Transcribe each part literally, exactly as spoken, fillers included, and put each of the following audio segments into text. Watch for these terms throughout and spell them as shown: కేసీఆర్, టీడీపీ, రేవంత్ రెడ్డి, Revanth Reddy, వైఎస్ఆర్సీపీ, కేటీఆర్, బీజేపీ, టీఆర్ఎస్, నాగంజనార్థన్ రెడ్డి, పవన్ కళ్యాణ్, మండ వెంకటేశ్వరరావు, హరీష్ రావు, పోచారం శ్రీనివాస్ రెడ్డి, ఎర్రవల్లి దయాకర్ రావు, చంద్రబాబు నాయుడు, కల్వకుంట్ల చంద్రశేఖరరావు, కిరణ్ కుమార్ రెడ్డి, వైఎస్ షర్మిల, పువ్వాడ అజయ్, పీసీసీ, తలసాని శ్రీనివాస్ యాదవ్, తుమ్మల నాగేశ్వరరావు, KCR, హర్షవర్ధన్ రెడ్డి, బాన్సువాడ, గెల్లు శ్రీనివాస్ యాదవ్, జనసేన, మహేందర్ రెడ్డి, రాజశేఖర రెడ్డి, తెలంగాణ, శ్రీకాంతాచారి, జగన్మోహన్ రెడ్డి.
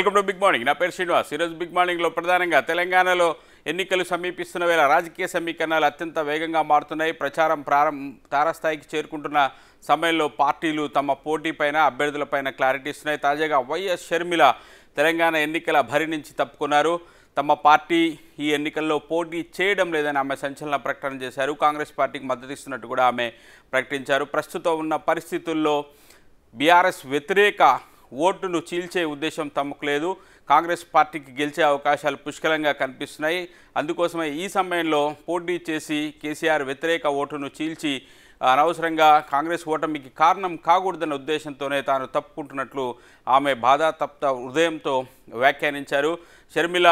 Welcome to big morning. నా పేరు శ్రీనివాస్. ఈరోజు బిగ్ మార్నింగ్ లో ప్రధానంగా తెలంగాణలో ఎన్నికలు సమీపిస్తున్న వేళ రాజకీయ సమీకరణాలు అత్యంత వేగంగా మారుతున్నాయి. ప్రచారం ప్రారంభ తారాస్థాయికి చేరుకుంటున్న సమయంలో పార్టీలు తమ పోటీపైన అభ్యర్థులపైన క్లారిటీ ఇస్తున్నాయి. తాజాగా వైఎస్ షర్మిల తెలంగాణ ఎన్నికల భరి నుంచి తప్పుకున్నారు. తమ పార్టీ ఈ ఎన్నికల్లో పోటీ చేయడం లేదని ఆమె సంచలన ప్రకటన చేశారు. కాంగ్రెస్ పార్టీకి మద్దతు ఇస్తున్నట్టు కూడా ఆమె ప్రకటించారు. ప్రస్తుతం ఉన్న పరిస్థితుల్లో బీఆర్ఎస్ వ్యతిరేక ఓటును చీల్చే ఉద్దేశం తమకు లేదు. కాంగ్రెస్ పార్టీకి గెలిచే అవకాశాలు పుష్కలంగా కనిపిస్తున్నాయి. అందుకోసమే ఈ సమయంలో పోటీ చేసి కేసీఆర్ వ్యతిరేక ఓటును చీల్చి అనవసరంగా కాంగ్రెస్ ఓటమికి కారణం కాకూడదన్న ఉద్దేశంతోనే తాను తప్పుకుంటున్నట్లు ఆమె బాధాతప్త హృదయంతో వ్యాఖ్యానించారు. షర్మిల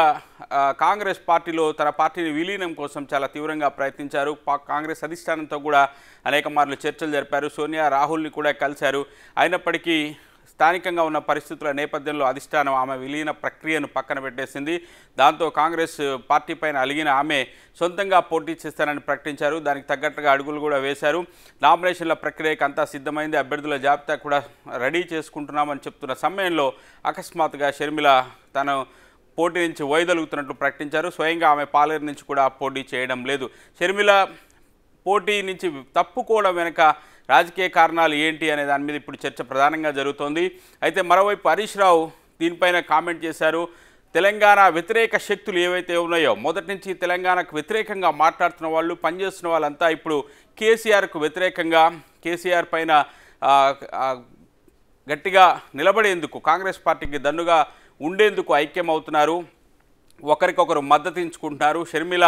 కాంగ్రెస్ పార్టీలో తన పార్టీని విలీనం కోసం చాలా తీవ్రంగా ప్రయత్నించారు. కాంగ్రెస్ అధిష్టానంతో కూడా అనేక మార్లు చర్చలు జరిపారు. సోనియా రాహుల్ని కూడా కలిశారు. అయినప్పటికీ స్థానికంగా ఉన్న పరిస్థితుల నేపథ్యంలో అధిష్టానం ఆమె విలీన ప్రక్రియను పక్కన పెట్టేసింది. దాంతో కాంగ్రెస్ పార్టీ పైన అలిగిన ఆమె సొంతంగా పోటీ చేస్తానని ప్రకటించారు. దానికి తగ్గట్టుగా అడుగులు కూడా వేశారు. నామినేషన్ల ప్రక్రియకు అంతా సిద్ధమైంది, అభ్యర్థుల జాబితా కూడా రెడీ చేసుకుంటున్నామని చెప్తున్న సమయంలో అకస్మాత్తుగా షర్మిల తను పోటీ నుంచి వైదొలుగుతున్నట్లు ప్రకటించారు. స్వయంగా ఆమె పాలేరు నుంచి కూడా పోటీ చేయడం లేదు. షర్మిల పోటీ నుంచి తప్పుకోవడం వెనుక రాజకీయ కారణాలు ఏంటి అనే దాని మీద ఇప్పుడు చర్చ ప్రధానంగా జరుగుతోంది. అయితే మరోవైపు హరీష్ రావు దీనిపైన కామెంట్ చేశారు. తెలంగాణ వ్యతిరేక శక్తులు ఏవైతే ఉన్నాయో, మొదటి నుంచి తెలంగాణకు వ్యతిరేకంగా మాట్లాడుతున్న వాళ్ళు, పనిచేస్తున్న వాళ్ళంతా ఇప్పుడు కేసీఆర్కు వ్యతిరేకంగా, కేసీఆర్ పైన గట్టిగా నిలబడేందుకు, కాంగ్రెస్ పార్టీకి దన్నుగా ఉండేందుకు ఐక్యమవుతున్నారు, ఒకరికొకరు మద్దతించుకుంటున్నారు. షర్మిల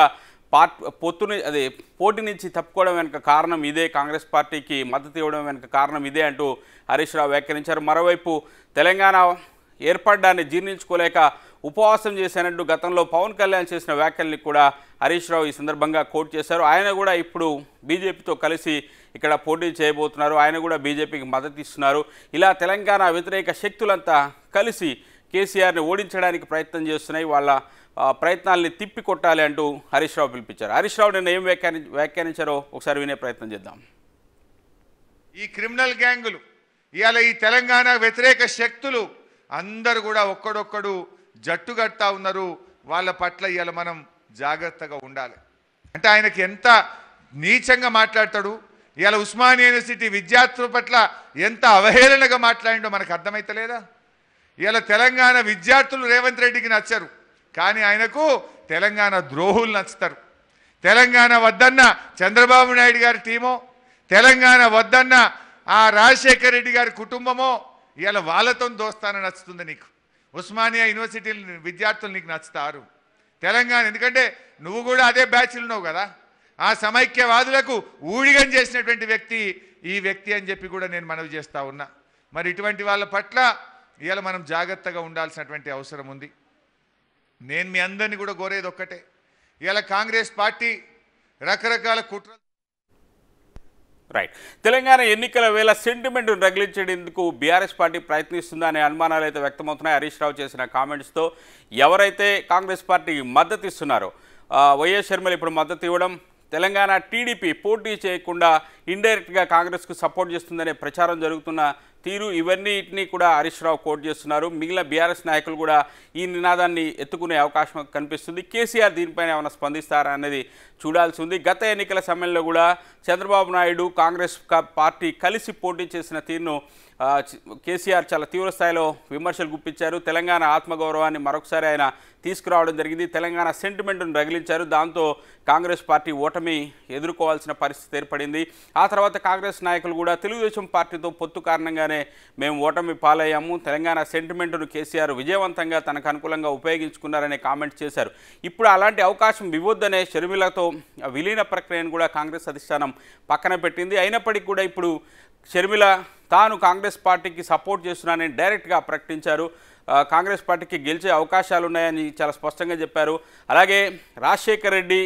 పార్ట్ పొత్తుని అదే పోటీ నుంచి తప్పుకోవడం వెనుక కారణం ఇదే, కాంగ్రెస్ పార్టీకి మద్దతు ఇవ్వడం వెనుక కారణం ఇదే అంటూ హరీష్ రావు వ్యాఖ్యానించారు. మరోవైపు తెలంగాణ ఏర్పడ్డాన్ని జీర్ణించుకోలేక ఉపవాసం చేశానంటూ గతంలో పవన్ కళ్యాణ్ చేసిన వ్యాఖ్యల్ని కూడా హరీష్ రావు ఈ సందర్భంగా కోట్ చేశారు. ఆయన కూడా ఇప్పుడు బీజేపీతో కలిసి ఇక్కడ పోటీ చేయబోతున్నారు. ఆయన కూడా బీజేపీకి మద్దతు ఇస్తున్నారు. ఇలా తెలంగాణ వ్యతిరేక శక్తులంతా కలిసి కేసీఆర్ని ఓడించడానికి ప్రయత్నం చేస్తున్నాయి. వాళ్ళ ప్రయత్నాల్ని తిప్పికొట్టాలి అంటూ హరీష్ రావు పిలిపించారు. హరీష్ రావు నిన్న ఏం వ్యాఖ్యాని వ్యాఖ్యానించారో ఒకసారి వినే ప్రయత్నం చేద్దాం. ఈ క్రిమినల్ గ్యాంగులు, ఇవాళ ఈ తెలంగాణ వ్యతిరేక శక్తులు అందరూ కూడా ఒక్కడొక్కడు జట్టు కడతా ఉన్నారు. వాళ్ళ పట్ల ఇవాళ మనం జాగ్రత్తగా ఉండాలి. అంటే ఆయనకి ఎంత నీచంగా మాట్లాడతాడు, ఇవాళ ఉస్మానియా యూనివర్సిటీ విద్యార్థుల పట్ల ఎంత అవహేళనగా మాట్లాడినో మనకు అర్థమైతలేదా? ఇవాళ తెలంగాణ విద్యార్థులు రేవంత్ రెడ్డికి నచ్చరు, కానీ ఆయనకు తెలంగాణ ద్రోహులు నచ్చుతారు. తెలంగాణ వద్దన్న చంద్రబాబు నాయుడు గారి టీమో, తెలంగాణ వద్దన్న ఆ రాజశేఖర రెడ్డి గారి కుటుంబమో ఇవాళ వాళ్ళతో దోస్తాన నచ్చుతుంది నీకు. ఉస్మానియా యూనివర్సిటీ విద్యార్థులు నీకు నచ్చుతారు. తెలంగాణ, ఎందుకంటే నువ్వు కూడా అదే బ్యాచ్లు ఉన్నావు కదా. ఆ సమైక్యవాదులకు ఊడిగం చేసినటువంటి వ్యక్తి ఈ వ్యక్తి అని చెప్పి కూడా నేను మనవి చేస్తూ ఉన్నా. మరి ఇటువంటి వాళ్ళ పట్ల ఇవాళ మనం జాగ్రత్తగా ఉండాల్సినటువంటి అవసరం ఉంది. నేను మీ అందరినీ కూడా కోరేది ఒక్కటే, ఇవాళ కాంగ్రెస్ పార్టీ రకరకాల కుట్ర రైట్ తెలంగాణ ఎన్నికల వేళ సెంటిమెంట్ను రగిలించేందుకు బీఆర్ఎస్ పార్టీ ప్రయత్నిస్తుందా అనే అనుమానాలు అయితే వ్యక్తమవుతున్నాయి. హరీష్ రావు చేసిన కామెంట్స్తో ఎవరైతే కాంగ్రెస్ పార్టీకి మద్దతు ఇస్తున్నారో, వైఎస్ షర్మిల ఇప్పుడు మద్దతు ఇవ్వడం, తెలంగాణ టీడీపీ పోటీ చేయకుండా ఇండైరెక్ట్గా కాంగ్రెస్కు సపోర్ట్ చేస్తుందనే ప్రచారం జరుగుతున్న తీరు, ఇవన్నిటిని కూడా హరీష్ రావు కోట్ చేస్తున్నారు. మిగిలిన బీఆర్ఎస్ నాయకులు కూడా ఈ నినాదాన్ని ఎత్తుకునే అవకాశం కనిపిస్తుంది. కేసీఆర్ దీనిపైన ఏమైనా స్పందిస్తారా అనేది చూడాల్సి ఉంది. గత ఎన్నికల సమయంలో కూడా చంద్రబాబు నాయుడు కాంగ్రెస్ పార్టీ కలిసి పోటీ చేసిన తీరును కేసీఆర్ చాలా తీవ్రస్థాయిలో విమర్శలు గుప్పించారు. తెలంగాణ ఆత్మగౌరవాన్ని మరొకసారి ఆయన తీసుకురావడం జరిగింది. తెలంగాణ సెంటిమెంట్ను రగిలించారు. దాంతో కాంగ్రెస్ పార్టీ ఓటమి ఎదుర్కోవాల్సిన పరిస్థితి ఏర్పడింది. ఆ తర్వాత కాంగ్రెస్ నాయకులు కూడా తెలుగుదేశం పార్టీతో పొత్తు కారణంగా మేము ఓటమి పాలయ్యాము, తెలంగాణ సెంటిమెంట్ను కేసీఆర్ విజయవంతంగా తనకు అనుకూలంగా ఉపయోగించుకున్నారనే కామెంట్ చేశారు. ఇప్పుడు అలాంటి అవకాశం ఇవ్వొద్దనే షర్మిలతో విలీన ప్రక్రియను కూడా కాంగ్రెస్ అధిష్టానం పక్కన పెట్టింది. అయినప్పటికీ కూడా ఇప్పుడు షర్మిల తాను కాంగ్రెస్ పార్టీకి సపోర్ట్ చేస్తున్నానని డైరెక్ట్గా ప్రకటించారు. కాంగ్రెస్ పార్టీకి గెలిచే అవకాశాలు ఉన్నాయని చాలా స్పష్టంగా చెప్పారు. అలాగే రాజశేఖర రెడ్డి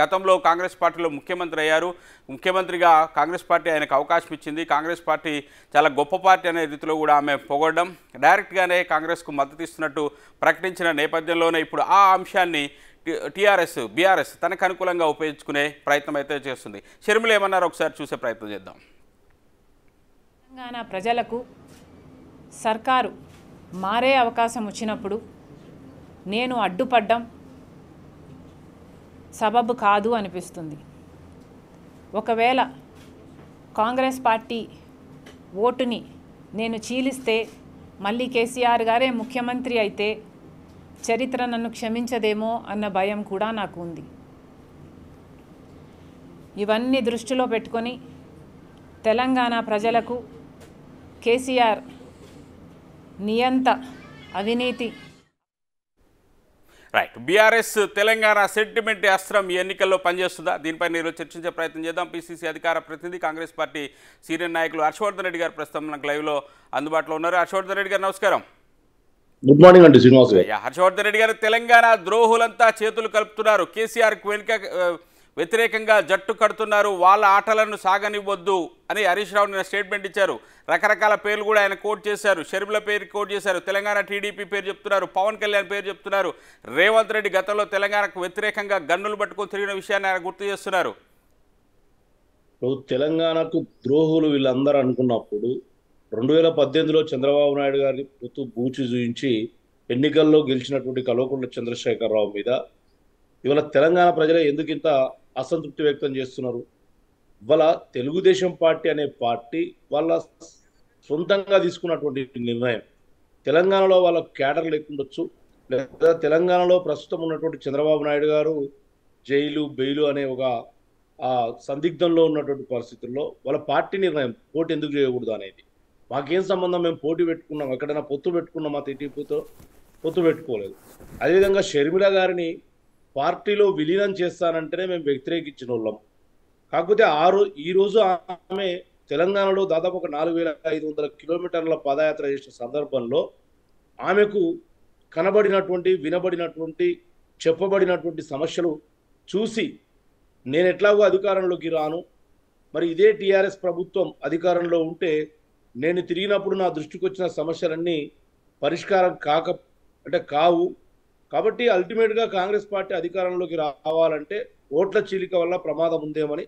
గతంలో కాంగ్రెస్ పార్టీలో ముఖ్యమంత్రి అయ్యారు. ముఖ్యమంత్రిగా కాంగ్రెస్ పార్టీ ఆయనకు అవకాశం ఇచ్చింది. కాంగ్రెస్ పార్టీ చాలా గొప్ప పార్టీ అనే రీతిలో కూడా ఆమె పొగడడం, డైరెక్ట్గానే కాంగ్రెస్కు మద్దతు ఇస్తున్నట్టు ప్రకటించిన నేపథ్యంలోనే ఇప్పుడు ఆ అంశాన్ని టీఆర్ఎస్ బీఆర్ఎస్ తనకు అనుకూలంగా ఉపయోగించుకునే ప్రయత్నం అయితే చేస్తుంది. షర్మిల ఏమన్నారో ఒకసారి చూసే ప్రయత్నం చేద్దాం. తెలంగాణ ప్రజలకు సర్కారు మారే అవకాశం వచ్చినప్పుడు నేను అడ్డుపడ్డం సబబు కాదు అనిపిస్తుంది. ఒకవేళ కాంగ్రెస్ పార్టీ ఓటుని నేను చీలిస్తే మళ్ళీ కేసీఆర్ గారే ముఖ్యమంత్రి అయితే చరిత్ర నన్ను క్షమించదేమో అన్న భయం కూడా నాకు ఉంది. ఇవన్నీ దృష్టిలో పెట్టుకొని తెలంగాణ ప్రజలకు కేసీఆర్ నియంత అవినీతి రైట్ బీఆర్ఎస్ తెలంగాణ సెంటిమెంట్ అస్త్రం ఈ ఎన్నికల్లో పనిచేస్తుందా దీనిపై నేను చర్చించే ప్రయత్నం చేద్దాం. పీసీసీ అధికార ప్రతినిధి కాంగ్రెస్ పార్టీ సీనియర్ నాయకులు హర్షవర్ధన్ రెడ్డి గారు ప్రస్తుతం నాకు లైవ్లో అందుబాటులో ఉన్నారు. హర్షవర్ధన్ రెడ్డి గారు నమస్కారం. గుడ్ మార్నింగ్ అండి శ్రీనివాస్ గారు. హర్షవర్ధన్ రెడ్డి గారు, తెలంగాణ ద్రోహులంతా చేతులు కలుపుతున్నారు, కేసీఆర్కు వెనుక వ్యతిరేకంగా జట్టు కడుతున్నారు, వాళ్ళ ఆటలను సాగనివ్వద్దు అని హరీష్ రావు నిన్న స్టేట్మెంట్ ఇచ్చారు. రకరకాల పేర్లు కూడా ఆయన కోట్ చేశారు, షర్మిల పేరు కోట్ చేశారు, తెలంగాణ టీడీపీ పేరు చెప్తున్నారు, పవన్ కళ్యాణ్ పేరు చెప్తున్నారు. రేవంత్ రెడ్డి గతంలో తెలంగాణకు వ్యతిరేకంగా గన్నులు పట్టుకొని తిరిగిన విషయాన్ని ఆయన గుర్తు చేస్తున్నారు. తెలంగాణకు ద్రోహులు వీళ్ళందరూ అనుకున్నప్పుడు రెండు వేల పద్దెనిమిదిలో చంద్రబాబు నాయుడు గారి గుర్తు బూచి చూయించి ఎన్నికల్లో గెలిచినటువంటి కల్వకుంట్ల చంద్రశేఖరరావు మీద ఇవాళ తెలంగాణ ప్రజలే ఎందుకు ఇంత అసంతృప్తి వ్యక్తం చేస్తున్నారు? ఇవాళ తెలుగుదేశం పార్టీ అనే పార్టీ వాళ్ళ సొంతంగా తీసుకున్నటువంటి నిర్ణయం. తెలంగాణలో వాళ్ళ క్యాడర్ లేకుండొచ్చు, లేదా తెలంగాణలో ప్రస్తుతం ఉన్నటువంటి చంద్రబాబు నాయుడు గారు జైలు బెయిలు అనే ఒక సందిగ్ధంలో ఉన్నటువంటి పరిస్థితుల్లో వాళ్ళ పార్టీ నిర్ణయం పోటీ ఎందుకు చేయకూడదు అనేది. మాకేం సంబంధం, మేము పోటీ పెట్టుకున్నాం, ఎక్కడైనా పొత్తు పెట్టుకున్నాం, మా టీడీపీతో పొత్తు పెట్టుకోలేదు. అదేవిధంగా షర్మిల గారిని పార్టీలో విలీనం చేస్తానంటేనే మేము వ్యతిరేకించిన వాళ్ళం. కాకపోతే ఆ రోజు ఈరోజు ఆమె తెలంగాణలో దాదాపు ఒక నాలుగు వేల ఐదు వందల కిలోమీటర్ల పాదయాత్ర చేసిన సందర్భంలో ఆమెకు కనబడినటువంటి వినబడినటువంటి చెప్పబడినటువంటి సమస్యలు చూసి నేను ఎట్లాగో అధికారంలోకి రాను, మరి ఇదే టీఆర్ఎస్ ప్రభుత్వం అధికారంలో ఉంటే నేను తిరిగినప్పుడు నా దృష్టికి వచ్చిన సమస్యలన్నీ పరిష్కారం కాక అంటే కావు, కాబట్టి అల్టిమేట్గా కాంగ్రెస్ పార్టీ అధికారంలోకి రావాలంటే ఓట్ల చీలిక వల్ల ప్రమాదం ఉందేమని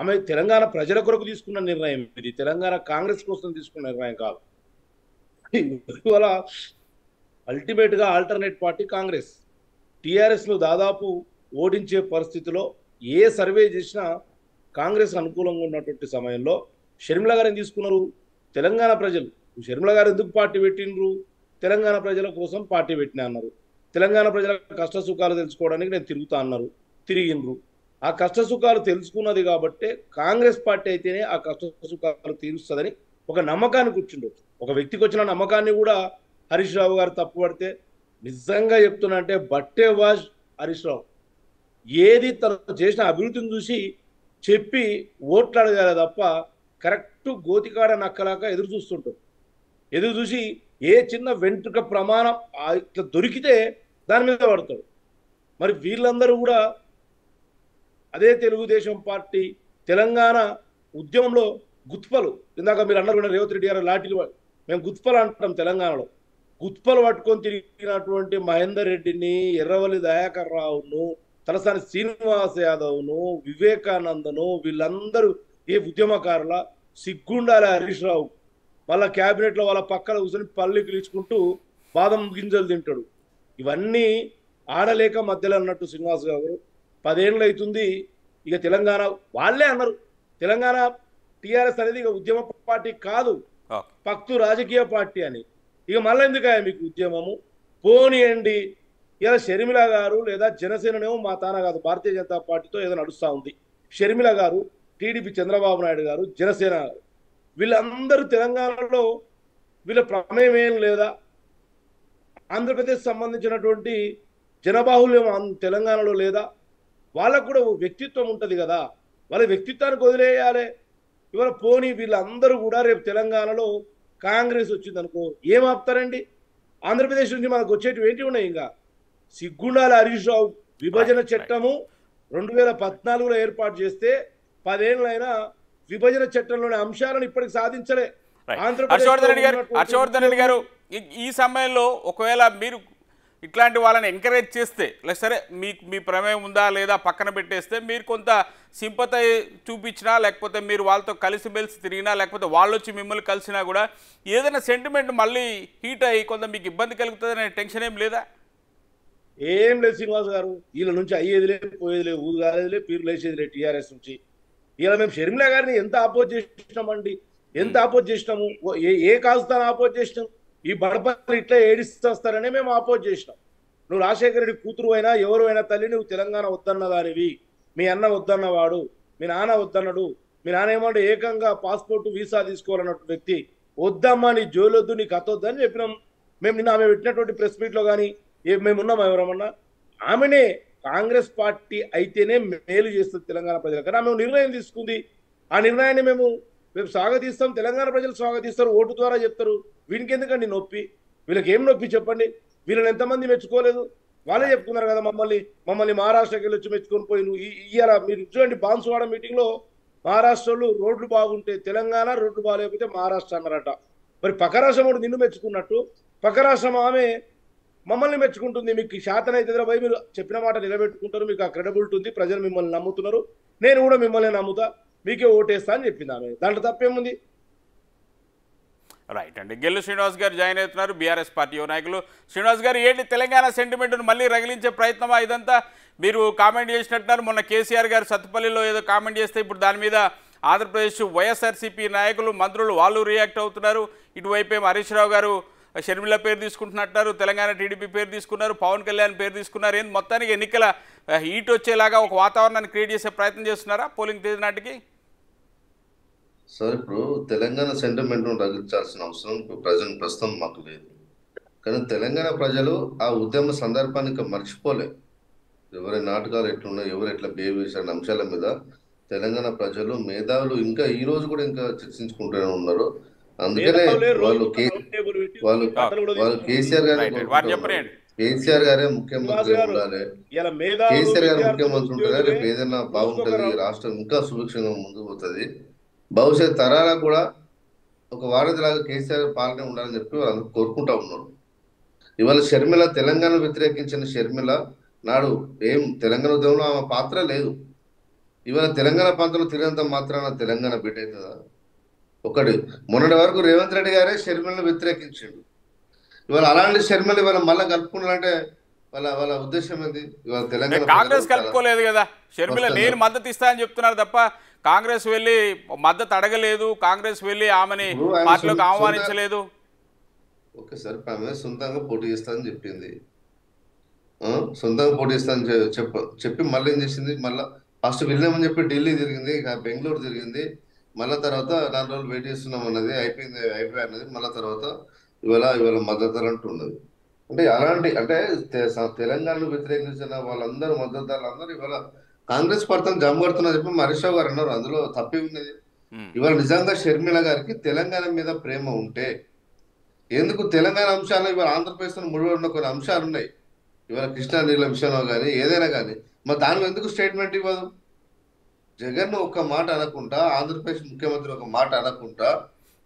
ఆమె తెలంగాణ ప్రజల కొరకు తీసుకున్న నిర్ణయం. ఇది తెలంగాణ కాంగ్రెస్ కోసం తీసుకున్న నిర్ణయం కాదు. ఇవాళ అల్టిమేట్గా ఆల్టర్నేట్ పార్టీ కాంగ్రెస్ టీఆర్ఎస్ను దాదాపు ఓడించే పరిస్థితిలో ఏ సర్వే చేసినా కాంగ్రెస్ అనుకూలంగా ఉన్నటువంటి సమయంలో షర్మిల గారిని తీసుకున్నారు తెలంగాణ ప్రజలు. షర్మిల గారు ఎందుకు పార్టీ పెట్టినరు? తెలంగాణ ప్రజల కోసం పార్టీ పెట్టినా అన్నారు, తెలంగాణ ప్రజల కష్ట సుఖాలు తెలుసుకోవడానికి నేను తిరుగుతా అన్నారు, తిరిగినరు. ఆ కష్ట సుఖాలు తెలుసుకున్నది కాబట్టి కాంగ్రెస్ పార్టీ అయితేనే ఆ కష్ట సుఖాలు తీరుస్తుందని ఒక నమ్మకాన్ని కూర్చుండొచ్చు. ఒక వ్యక్తికి వచ్చిన నమ్మకాన్ని కూడా హరీష్ రావు గారు తప్పుపడితే నిజంగా చెప్తున్నా అంటే బట్టే వాజ్ హరీష్ రావు. ఏది తను చేసిన అభివృద్ధిని చూసి చెప్పి ఓట్లు అడగాలి తప్ప కరెక్ట్ గోతికాడ నక్కలాగా ఎదురు చూస్తుంటాం. ఎదురు చూసి ఏ చిన్న వెంట్రుక ప్రమాణం ఇట్లా దొరికితే దాని మీద పడతాడు. మరి వీళ్ళందరూ కూడా అదే తెలుగుదేశం పార్టీ తెలంగాణ ఉద్యమంలో గుత్పలు, ఇందాక మీరు అన్నారు రేవంత్ రెడ్డి గారు లాఠీలు, మేము గుత్పలు అంటాం తెలంగాణలో, గుత్పలు పట్టుకొని తిరిగినటువంటి మహేందర్ రెడ్డిని, ఎర్రవల్లి దయాకర్ రావును, తలసాని శ్రీనివాస్ యాదవ్ను, వివేకానందను, వీళ్ళందరూ ఏ ఉద్యమకారుల సిగ్గుండాలి హరీష్ రావు. వాళ్ళ క్యాబినెట్లో వాళ్ళ పక్కన కూర్చొని పళ్ళు గిలుచుకుంటూ బాదం గింజలు తింటాడు. ఇవన్నీ ఆడలేక మధ్యలో అన్నట్టు శ్రీనివాస్ గారు పదేళ్ళు అవుతుంది. ఇక తెలంగాణ వాళ్ళే అన్నారు తెలంగాణ టీఆర్ఎస్ అనేది ఇక ఉద్యమ పార్టీ కాదు, పక్తు రాజకీయ పార్టీ అని. ఇక మళ్ళీ ఎందుకయ్యా మీకు ఉద్యమము పోనీయండి. ఇలా షర్మిల గారు లేదా జనసేననేమో మా తాన కాదు భారతీయ జనతా పార్టీతో ఏదో నడుస్తూ ఉంది. షర్మిల గారు టీడీపీ, చంద్రబాబు నాయుడు గారు జనసేన, వీళ్ళందరూ తెలంగాణలో వీళ్ళ ప్రమేయం ఏం లేదా? ఆంధ్రప్రదేశ్ సంబంధించినటువంటి జనబాహుల్యం తెలంగాణలో లేదా? వాళ్ళకు కూడా వ్యక్తిత్వం ఉంటుంది కదా, వాళ్ళ వ్యక్తిత్వానికి వదిలేయాలి. ఇవాళ పోనీ వీళ్ళందరూ కూడా రేపు తెలంగాణలో కాంగ్రెస్ వచ్చింది అనుకో ఏం ఆపుతారండి? ఆంధ్రప్రదేశ్ నుంచి మనకు వచ్చేటివి ఏంటి ఉన్నాయి? ఇంకా సిగ్గుండాల హరీష్ రావు. విభజన చట్టము రెండు వేల పద్నాలుగులో ఏర్పాటు చేస్తే పదేళ్ళైనా విభజన చట్టంలోని అంశాలను ఇప్పటికి సాధించలే. హర్షవర్ధన్ రెడ్డి గారు, ఈ సమయంలో ఒకవేళ మీరు ఇట్లాంటి వాళ్ళని ఎంకరేజ్ చేస్తే లేక సరే మీ మీ ప్రమేయం ఉందా లేదా పక్కన పెట్టేస్తే మీరు కొంత సింపతి చూపించినా లేకపోతే మీరు వాళ్ళతో కలిసి మెలిసి తిరిగినా లేకపోతే వాళ్ళు వచ్చి మిమ్మల్ని కలిసినా కూడా ఏదైనా సెంటిమెంట్ మళ్ళీ హీట్ అయ్యి కొంత మీకు ఇబ్బంది కలుగుతదనే టెన్షన్ ఏం లేదా? ఏం లేదు శ్రీనివాస్ గారు, వీళ్ళ నుంచి అయ్యేదిలే పోయేదిలే ఊరు కాలేదిలే పీరు లేచేదిలే టీఆర్ఎస్ నుంచి. ఇలా మేము షర్మిల గారిని ఎంత ఆపోజ్ చేసినామండి, ఎంత ఆపోజ్ చేసినాము, ఏ కాస్తాను ఆపోజ్ చేసినాము. ఈ బడపల్లి ఇట్లా ఏడిస్తారనే మేము ఆపోజ్ చేసినాం. నువ్వు రాజశేఖర రెడ్డి కూతురు అయినా ఎవరు అయినా తల్లి నువ్వు తెలంగాణ వద్దన్నదానివి, మీ అన్న వద్దన్నవాడు, మీ నాన్న వద్దన్నాడు, మీ నాన్న ఏమంటే ఏకంగా పాస్పోర్ట్ వీసా తీసుకోవాలన్నట్టు వ్యక్తి, వద్దమ్మా నీ జోలొద్దు నీ కథ వద్దు అని చెప్పినాం. మేము నిన్న ఆమె పెట్టినటువంటి ప్రెస్ మీట్లో కానీ మేమున్నాం ఎవరమన్నా, ఆమెనే కాంగ్రెస్ పార్టీ అయితేనే మేలు చేస్తుంది తెలంగాణ ప్రజలకు కానీ ఆమె నిర్ణయం తీసుకుంది. ఆ నిర్ణయాన్ని మేము మేము స్వాగతిస్తాం, తెలంగాణ ప్రజలు స్వాగతిస్తారు, ఓటు ద్వారా చెప్తారు. వీళ్ళకెందుకండి నొప్పి, వీళ్ళకి ఏం నొప్పి చెప్పండి? వీళ్ళని ఎంతమంది మెచ్చుకోలేదు, వాళ్ళే చెప్పుకున్నారు కదా మమ్మల్ని మమ్మల్ని మహారాష్ట్రకి వెళ్ళి వచ్చి మెచ్చుకొని పోయి నువ్వు ఇయ్యాల. మీరు చూడండి బాన్సువాడ మీటింగ్లో మహారాష్ట్రలో రోడ్లు బాగుంటే తెలంగాణ, రోడ్లు బాగాలేకపోతే మహారాష్ట్ర అన్నారట. మరి పక్క రాష్ట్రం నిన్ను మెచ్చుకున్నట్టు పక్క రాష్ట్రం ఆమె మమ్మల్ని మెచ్చుకుంటుంది. మీకు శాతం అయితే భయ మీరు చెప్పిన మాట నిలబెట్టుకుంటారు, మీకు ఆ క్రెడిబిలిటీ ఉంది, ప్రజలు మిమ్మల్ని నమ్ముతున్నారు, నేను కూడా మిమ్మల్ని నమ్ముతా, మీకే ఓటేస్తా అని చెప్పింది ఆమె. దాంట్లో తప్పేముంది? రైట్ అండి, గెల్లు శ్రీనివాస్ గారు జాయిన్ అవుతున్నారు బీఆర్ఎస్ పార్టీ నాయకులు. శ్రీనివాస్ గారు, ఏంటి తెలంగాణ సెంటిమెంట్ను మళ్ళీ రగిలించే ప్రయత్నమా ఇదంతా? మీరు కామెంట్ చేసినట్టున్నారు, మొన్న కేసీఆర్ గారు సత్తుపల్లిలో ఏదో కామెంట్ చేస్తే ఇప్పుడు దాని మీద ఆంధ్రప్రదేశ్ వైఎస్ఆర్సీపీ నాయకులు మంత్రులు వాళ్ళు రియాక్ట్ అవుతున్నారు. ఇటువైపు ఏమో హరీష్ రావు గారు షర్మిల పేరు తీసుకుంటున్నట్టున్నారు, తెలంగాణ టీడీపీ పేరు తీసుకున్నారు, పవన్ కళ్యాణ్ పేరు తీసుకున్నారు. ఏంటి మొత్తానికి ఎన్నికల హీట్ వచ్చేలాగా ఒక వాతావరణాన్ని క్రియేట్ చేసే ప్రయత్నం చేస్తున్నారా పోలింగ్ తేదీ నాటికి? సార్, ఇప్పుడు తెలంగాణ సెంటిమెంట్ను రగిలించాల్సిన అవసరం ప్రజెంట్ ప్రస్తుతం మాకు లేదు. కానీ తెలంగాణ ప్రజలు ఆ ఉద్యమ సందర్భానికి మర్చిపోలేదు. ఎవరి నాటకాలు ఎట్లున్నా ఎవరు ఎట్లా బిహేవ్ చేసిన అంశాల మీద తెలంగాణ ప్రజలు మేధావులు ఇంకా ఈ రోజు కూడా ఇంకా చర్చించుకుంటూనే ఉన్నారు. అందుకనే వాళ్ళు వాళ్ళు వాళ్ళు కేసీఆర్ గారు కేసీఆర్ గారే ముఖ్యమంత్రి ఉండాలి, కేసీఆర్ గారు ముఖ్యమంత్రి ఉంటారా, రేపు ఏదైనా బాగుంటుంది, రాష్ట్రం ఇంకా సుభిక్షంగా ముందుకు పోతుంది, భవిష్యత్ తరాలకు కూడా ఒక వారధిలాగా కేసీఆర్ పాలన ఉండాలని చెప్పి వాళ్ళు కోరుకుంటా ఉన్నారు. ఇవాళ షర్మిల తెలంగాణ వ్యతిరేకించిన షర్మిల నాడు ఏం తెలంగాణ ఉద్యమంలో ఆమె పాత్ర లేదు. ఇవాళ తెలంగాణ ప్రాంతంలో తిరిగినంత మాత్రాన తెలంగాణ బిడ్డ అవుతుందా? ఒకటి మొన్నటి వరకు రేవంత్ రెడ్డి గారే షర్మిలను వ్యతిరేకించిండు. ఇవాళ అలాంటి షర్మిల ఇవాళ మళ్ళీ కలుపుకున్నారంటే వాళ్ళ వాళ్ళ ఉద్దేశం ఏంది? ఇవాళ తెలంగాణ కాంగ్రెస్ కలుపుకోలేదు కదా, షర్మిల నేను మద్దతు ఇస్తా అని చెప్తున్నారు తప్ప కాంగ్రెస్ వెళ్ళి మద్దతు అడగలేదు, కాంగ్రెస్ వెళ్ళి ఆమెని పార్టీలోకి ఆహ్వానించలేదు. ఓకే సార్, ఆమె సొంతంగా పోటీ చేస్తానని చెప్పింది, సొంతంగా పోటీ చేస్తానని చెప్ప చెప్పి మళ్ళీ ఏం చేసింది, మళ్ళీ ఫస్ట్ వెళ్ళామని చెప్పి ఢిల్లీ తిరిగింది, బెంగళూరు తిరిగింది, మళ్ళీ తర్వాత నాలుగు రోజులు వెయిట్ చేస్తున్నాం అన్నది, అయిపోయింది అయిపోయి అన్నది, మళ్ళీ తర్వాత ఇవాళ ఇవాళ మద్దతు ధర అంటూ ఉన్నది. అంటే అలాంటి అంటే తెలంగాణను వ్యతిరేకించిన వాళ్ళందరూ మద్దతు ధరలు అందరూ ఇవాళ కాంగ్రెస్ పార్టీని జమ్మగడుతున్నారు చెప్పి హరీష్ రావు గారు అన్నారు. అందులో తప్పే ఉన్నది. ఇవాళ నిజంగా షర్మిల గారికి తెలంగాణ మీద ప్రేమ ఉంటే ఎందుకు తెలంగాణ అంశాలు ఇవాళ ఆంధ్రప్రదేశ్లో ముడిపడిన కొన్ని అంశాలు ఉన్నాయి, ఇవాళ కృష్ణా నీళ్ళ విషయంలో కానీ ఏదైనా కానీ, మరి దానిలో ఎందుకు స్టేట్మెంట్ ఇవ్వదు? జగన్ ఒక్క మాట అనకుండా, ఆంధ్రప్రదేశ్ ముఖ్యమంత్రి ఒక మాట అనకుండా,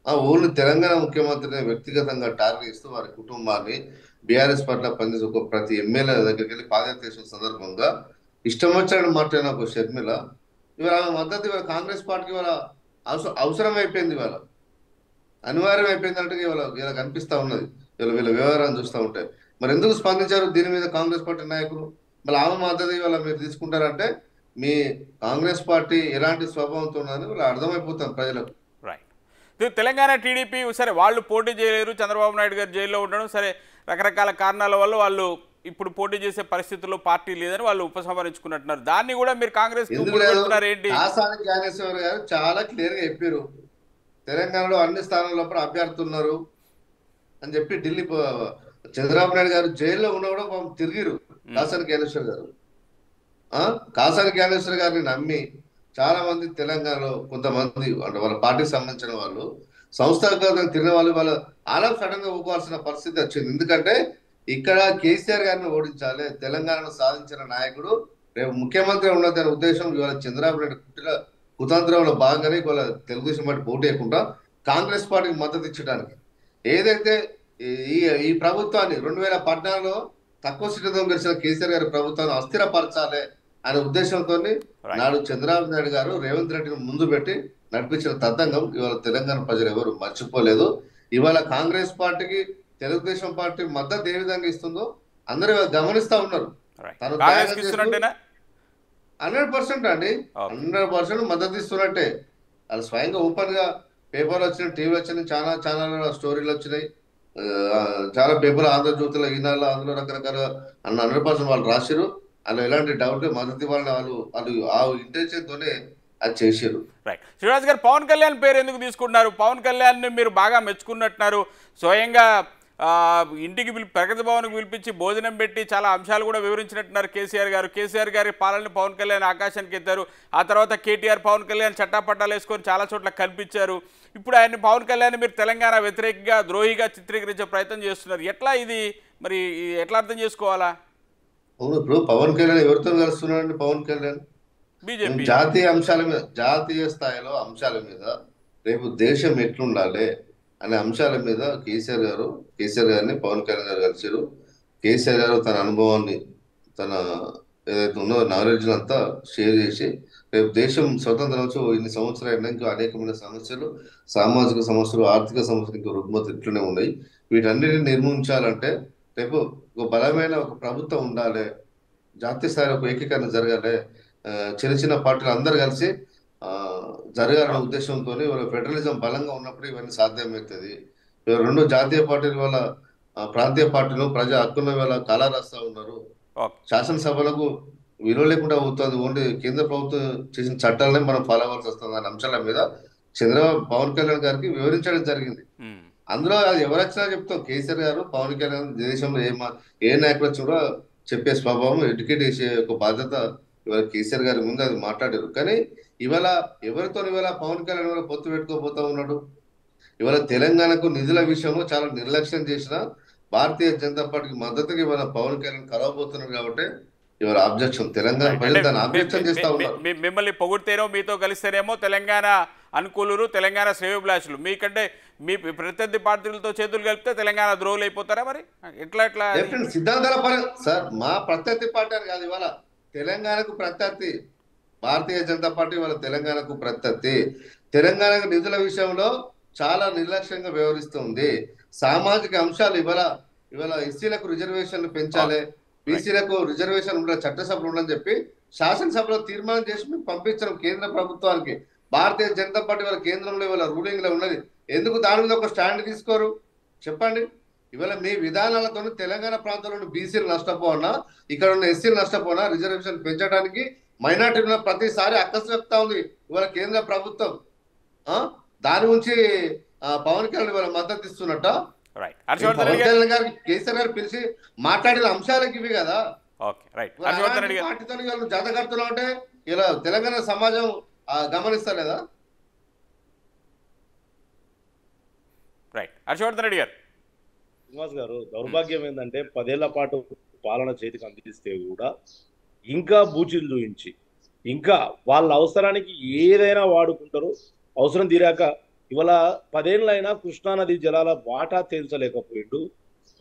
ఆ ఊరిని తెలంగాణ ముఖ్యమంత్రిని వ్యక్తిగతంగా టార్గెట్ ఇస్తూ వారి కుటుంబాన్ని బీఆర్ఎస్ పార్టీలో పనిచేసే ఒక ప్రతి ఎమ్మెల్యే దగ్గరికి వెళ్ళి పాదయాత్ర చేసిన సందర్భంగా ఇష్టం వచ్చాడని మాట్లాడిన ఒక షర్మిల ఇవాళ ఆమె మద్దతు ఇవాళ కాంగ్రెస్ పార్టీకి ఇవాళ అవసరం అవసరం అయిపోయింది, ఇవాళ అనివార్యం అయిపోయింది అంటే ఇవాళ ఇలా కనిపిస్తూ ఉన్నది. ఇవాళ వీళ్ళ వ్యవహారాన్ని చూస్తూ ఉంటాయి. మరి ఎందుకు స్పందించారు దీని మీద కాంగ్రెస్ పార్టీ నాయకులు? మళ్ళీ ఆమె మద్దతు ఇవాళ మీరు తీసుకుంటారంటే మీ కాంగ్రెస్ పార్టీ ఎలాంటి స్వభావంతో ఉన్నదని వాళ్ళు అర్థమైపోతాం ప్రజలకు. తెలంగాణ టీడీపీ సరే వాళ్ళు పోటీ చేయలేరు, చంద్రబాబు నాయుడు గారు జైల్లో ఉండడం, సరే రకరకాల కారణాల వల్ల వాళ్ళు ఇప్పుడు పోటీ చేసే పరిస్థితుల్లో పార్టీ లేదని వాళ్ళు ఉపసంహరించుకున్నట్టున్నారు. దాన్ని కూడా మీరు కాంగ్రెస్ గారు చాలా క్లియర్ గా చెప్పారు, తెలంగాణలో అన్ని స్థానాల్లో అభ్యర్థులు ఉన్నారు అని చెప్పి ఢిల్లీ చంద్రబాబు నాయుడు గారు జైల్లో ఉన్న కూడా తిరిగిరు. కాసాని జ్ఞానేశ్వర గారు ఆ కాసాని జ్ఞానేశ్వర గారిని నమ్మి చాలా మంది తెలంగాణలో కొంతమంది అంటే వాళ్ళ పార్టీకి సంబంధించిన వాళ్ళు సంస్థాగతంగా తిరిగిన వాళ్ళు వాళ్ళ ఆలం సడన్ గా ఒప్పుకోవాల్సిన పరిస్థితి వచ్చింది. ఎందుకంటే ఇక్కడ కేసీఆర్ గారిని ఓడించాలి, తెలంగాణను సాధించిన నాయకుడు రేపు ముఖ్యమంత్రి ఉన్నదనే ఉద్దేశం ఇవాళ చంద్రబాబు నాయుడు కుట్ర కుతంత్రంలో భాగంగానే ఇవాళ తెలుగుదేశం పార్టీ పోటీ చేయకుండా కాంగ్రెస్ పార్టీకి మద్దతు ఇచ్చడానికి ఏదైతే ఈ ఈ ప్రభుత్వాన్ని రెండు వేల పద్నాలుగులో తక్కువ సీట్లతో గెలిచిన కేసీఆర్ గారి ప్రభుత్వాన్ని అస్థిరపరచాలి అనే ఉద్దేశంతోనే నాడు చంద్రబాబు నాయుడు గారు రేవంత్ రెడ్డిని ముందు పెట్టి నడిపించిన తతంగం ఇవాళ తెలంగాణ ప్రజలు ఎవరు మర్చిపోలేదు। ఇవాళ కాంగ్రెస్ పార్టీకి తెలుగుదేశం పార్టీ మద్దతు ఏ విధంగా ఇస్తుందో అందరూ గమనిస్తా ఉన్నారు। హండ్రెడ్ పర్సెంట్ అండి హండ్రెడ్ పర్సెంట్ మద్దతు ఇస్తున్నట్టే వాళ్ళు స్వయంగా ఓపెన్ గా పేపర్లు వచ్చినాయి, టీవీలు వచ్చినాయి, చాలా ఛానల్ స్టోరీలు వచ్చినాయి, చాలా పేపర్లు ఆంధ్రజ్యోతిలో ఈనాడు అందులో రకరకాల అన్న హండ్రెడ్ పర్సెంట్ వాళ్ళు రాసిరు. అందులో ఎలాంటి డౌట్ మద్దతు ఇవ్వాలని వాళ్ళు వాళ్ళు ఆ ఇంటెన్షన్తోనే అది చేశారు। రైట్ శ్రీరాజ్ గారు, పవన్ కళ్యాణ్ పేరు ఎందుకు తీసుకుంటున్నారు? పవన్ కళ్యాణ్ మీరు బాగా మెచ్చుకున్నట్టున్నారు, స్వయంగా ఇంటికి పిలి ప్రగతి భవన్కి పిలిపించి భోజనం పెట్టి చాలా అంశాలు కూడా వివరించినట్టున్నారు కేసీఆర్ గారు। కేసీఆర్ గారి పాలన పవన్ కళ్యాణ్ ఆకాశానికి ఎత్తారు, ఆ తర్వాత కేటీఆర్ పవన్ కళ్యాణ్ చట్టాపట్టాలు వేసుకొని చాలా చోట్ల కల్పించారు, ఇప్పుడు ఆయన్ని పవన్ కళ్యాణ్ మీరు తెలంగాణ వ్యతిరేకంగా ద్రోహిగా చిత్రీకరించే ప్రయత్నం చేస్తున్నారు, ఎట్లా ఇది మరి ఎట్లా అర్థం చేసుకోవాలా? ఇప్పుడు పవన్ కళ్యాణ్ ఎవరితో కలుస్తున్నారండి? పవన్ కళ్యాణ్ బీజేపీ జాతీయ అంశాల మీద, జాతీయ స్థాయిలో అంశాల మీద, రేపు దేశం ఎట్లుండాలి అనే అంశాల మీద కేసీఆర్ గారు కేసీఆర్ గారిని పవన్ కళ్యాణ్ గారు కలిసారు। కేసీఆర్ గారు తన అనుభవాన్ని తన ఏదైతే ఉన్నదో నాలెడ్జ్ని అంతా షేర్ చేసి రేపు దేశం స్వతంత్రం వచ్చి ఇన్ని సంవత్సరాలు అయినా ఇంకా అనేకమైన సమస్యలు, సామాజిక సమస్యలు, ఆర్థిక సమస్యలు, ఇంకా రుగ్మత ఇట్లనే ఉన్నాయి, వీటన్నిటిని నిర్మించాలంటే రేపు ఒక బలమైన ఒక ప్రభుత్వం ఉండాలి, జాతీయ స్థాయిలో ఒక ఏకీకరణ జరగాలి, చిన్న చిన్న పార్టీలు అందరు కలిసి జరగాలనే ఉద్దేశంతో ఇవాళ ఫెడరలిజం బలంగా ఉన్నప్పుడు ఇవన్నీ సాధ్యమవుతుంది। రెండు జాతీయ పార్టీల వల్ల ప్రాంతీయ పార్టీలు ప్రజా హక్కుల వల్ల కాలారాస్తా ఉన్నారు, శాసనసభలకు విలువ లేకుండా అవుతుంది, ఓన్లీ కేంద్ర ప్రభుత్వం చేసిన చట్టాలనే మనం ఫాలో అవ్వాల్సి వస్తుంది అనే అంశాల మీద చంద్రబాబు పవన్ కళ్యాణ్ గారికి వివరించడం జరిగింది। అందులో అది ఎవరు వచ్చినా చెప్తాం, కేసీఆర్ గారు పవన్ కళ్యాణ్ దేశంలో ఏ ఏ నాయకులు వచ్చి కూడా చెప్పే స్వభావం, ఎడ్యుకేట్ చేసే ఒక బాధ్యత ఇవాళ కేసీఆర్ గారి ముందు అది మాట్లాడారు। కానీ ఇవాళ ఎవరితో ఇవాళ పవన్ కళ్యాణ్ ఇవాళ పొత్తు పెట్టుకోబోతా ఉన్నాడు? ఇవాళ తెలంగాణకు నిధుల విషయంలో చాలా నిర్లక్ష్యం చేసిన భారతీయ జనతా పార్టీకి మద్దతుగా ఇవాళ పవన్ కళ్యాణ్ కలవబోతున్నారు కాబట్టి ఇవాళ ఆబ్జెక్షన్ తెలంగాణ ప్రజలు దాన్ని ఆబ్జెక్షన్ చేస్తా ఉన్నారు। మిమ్మల్ని పొగిడితేనో మీతో కలిస్తేనేమో తెలంగాణ అనుకూలురు, తెలంగాణ శ్రేయోభిలాషులు, మీకంటే మీ ప్రత్యర్థి పార్టీలతో చేతులు కలిపితే తెలంగాణ ద్రోహులు అయిపోతారా? మరి ఎట్లా ఎట్లా సిద్ధాంతాల పరం సార్ మా ప్రత్యర్థి పార్టీ అని కాదు, ఇవాళ తెలంగాణకు ప్రత్యర్థి భారతీయ జనతా పార్టీ వాళ్ళ తెలంగాణకు ప్రత్యర్థి, తెలంగాణకు నిధుల విషయంలో చాలా నిర్లక్ష్యంగా వ్యవహరిస్తుంది, సామాజిక అంశాలు ఇవాళ ఇవాళ ఎస్సీలకు రిజర్వేషన్లు పెంచాలి, బీసీలకు రిజర్వేషన్ ఉండాలి చట్టసభలు ఉండని చెప్పి శాసనసభలో తీర్మానం చేసి మేము పంపించడం కేంద్ర ప్రభుత్వానికి, భారతీయ జనతా పార్టీ వాళ్ళ కేంద్రంలో ఇవాళ రూలింగ్ లో ఉన్నది, ఎందుకు దాని మీద ఒక స్టాండ్ తీసుకోరు చెప్పండి? ఇవాళ మీ విధానాలతో తెలంగాణ ప్రాంతంలో బీసీలు నష్టపోనా, ఇక్కడ ఉన్న ఎస్సీలు నష్టపోనా, రిజర్వేషన్ పెంచడానికి మైనార్టీలు ప్రతిసారి అక్కసు చెప్తా ఉంది ఇవాళ కేంద్ర ప్రభుత్వం, దాని గురించి పవన్ కళ్యాణ్ ఇవాళ మద్దతు ఇస్తున్నట్టు పవన్ కళ్యాణ్ గారికి కేసీఆర్ గారు పిలిచి మాట్లాడిన అంశాలకు ఇవి కదా పార్టీతో జాతకర్తలు అంటే ఇలా తెలంగాణ సమాజం గమనిస్తలేదా? హర్షవర్ధన్ రెడ్డి గారు, శ్రీనివాస్ గారు, దౌర్భాగ్యం ఏంటంటే పదేళ్ల పాటు పాలన చేతికి అందిస్తే కూడా ఇంకా బూచిలు చూపించి ఇంకా వాళ్ళ అవసరానికి ఏదైనా వాడుకుంటారు, అవసరం తీరాక ఇవాళ పదేళ్ళైనా కృష్ణానది జలాల వాటా తేల్చలేకపోయిండు,